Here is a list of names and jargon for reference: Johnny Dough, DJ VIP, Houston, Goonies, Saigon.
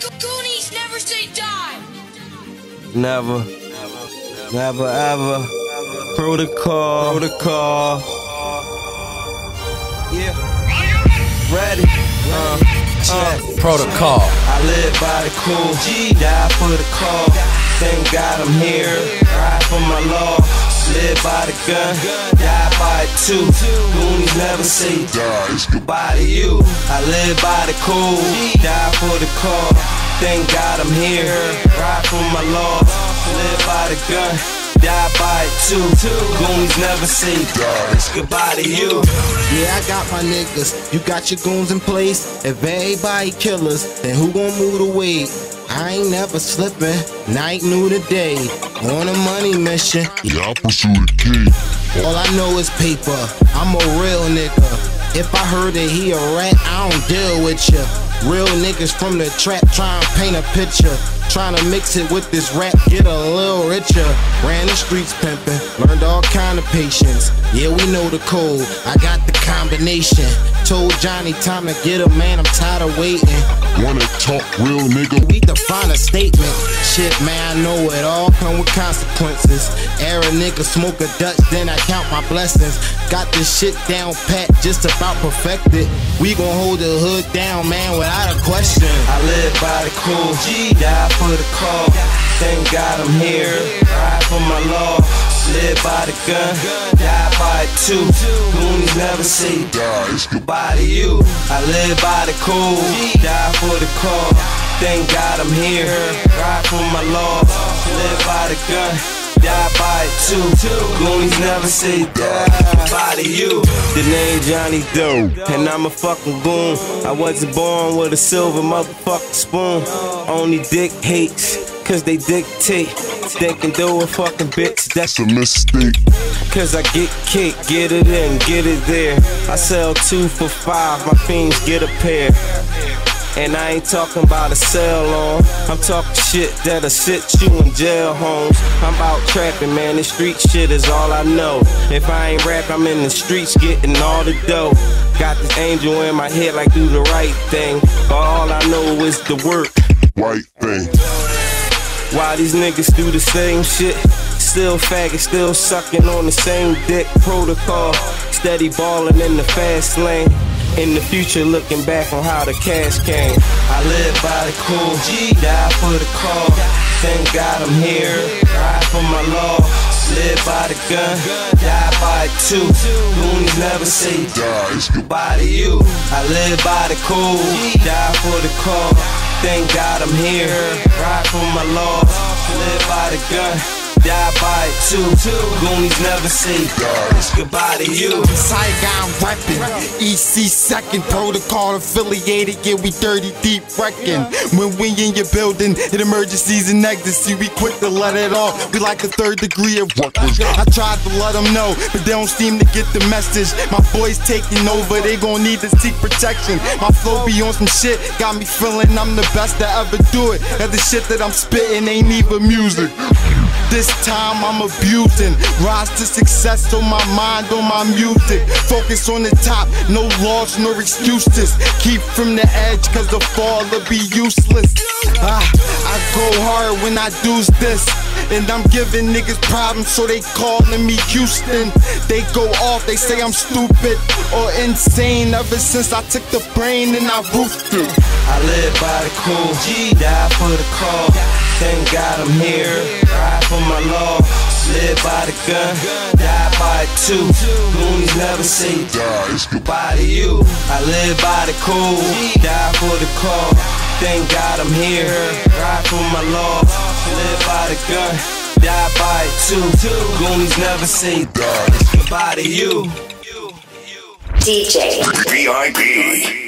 Goonies never say die. Never. Never ever. Protocol. Yeah. Ready. Protocol. I live by the cool. G die for the call. Thank God I'm here. Ride for my law. Live by the gun, die by it too. Goonies never say die, it's goodbye to you. I live by the cool, die for the call. Thank God I'm here, ride for my laws. Live by the gun, die by it too. Goonies never say die, it's goodbye to you. Yeah, I got my niggas, you got your goons in place. If everybody killers, then who gon' move the weight? I ain't never slipping, night new today. On a money mission, yeah, I pursue the key. All I know is paper, I'm a real nigga. If I heard that he a rat, I don't deal with ya. Real niggas from the trap, try and paint a picture. Tryna mix it with this rap, get a little richer. Ran the streets pimpin', learned all kind of patience. Yeah, we know the code, I got the combination. Told Johnny time to get a man, I'm tired of waiting. Wanna talk real nigga? We define a statement. Shit man, I know it all come with consequences. Air a nigga, smoke a Dutch, then I count my blessings. Got this shit down pat, just about perfected. We gon' hold the hood down, man, without a question. I live by the cool, G die for the call. Thank God I'm here, ride for my law. Live by the gun, die by it too. Goonies never say die, it's goodbye to you. I live by the cool, die for the call. Thank God I'm here, ride for my laws. Live by the gun, die by it too. Goonies never say die, goodbye to you. The name Johnny Dough, and I'm a fucking goon. I wasn't born with a silver motherfucking spoon. Only dick hates, cause they dictate. They can do a fucking bitch, that's a mistake. Cause I get kicked, get it in, get it there. I sell 2 for $5, my fiends get a pair. And I ain't talking about a cell on, I'm talking shit that'll sit you in jail, homes. I'm out trapping, man, this street shit is all I know. If I ain't rap, I'm in the streets getting all the dough. Got this angel in my head like do the right thing, but all I know is the work. Right thing. Why these niggas do the same shit? Still faggot, still sucking on the same dick. Protocol, steady balling in the fast lane. In the future, looking back on how the cash came. I live by the cool, die for the call. Thank God I'm here, ride for my law. Live by the gun, die by it too. Goonies never say die, it's goodbye to you. I live by the cool, die for the call. Thank God I'm here, ride for my laws. Live by the gun, die by it too. Goonies never say die, it's goodbye to you. Saigon reppin', EC second, protocol affiliated, yeah we dirty deep wreckin'. When we in your building, in emergencies and ecstasy, we quick to let it off, we like a 3rd degree of ruckus. I tried to let them know, but they don't seem to get the message. My boys taking over, they gon' need to seek protection. My flow be on some shit, got me feeling I'm the best to ever do it. And the shit that I'm spittin' ain't even music. This time I'm abusing, rise to success on my mind, on my music. Focus on the top, no loss, no excuses. Keep from the edge, cause the fall'll be useless. I go hard when I do this, and I'm giving niggas problems, so they calling me Houston. They go off, they say I'm stupid or insane. Ever since I took the brain and I roofed it. I live by the cool, die for the call. Thank God I'm here, ride for my law. Live by the gun, die by it too. Goonies never say die, it's goodbye to you. I live by the cool, die for the call. Thank God I'm here, ride for my law. Live by the gun, die by it too. Goonies never say die, it's goodbye to you. DJ VIP.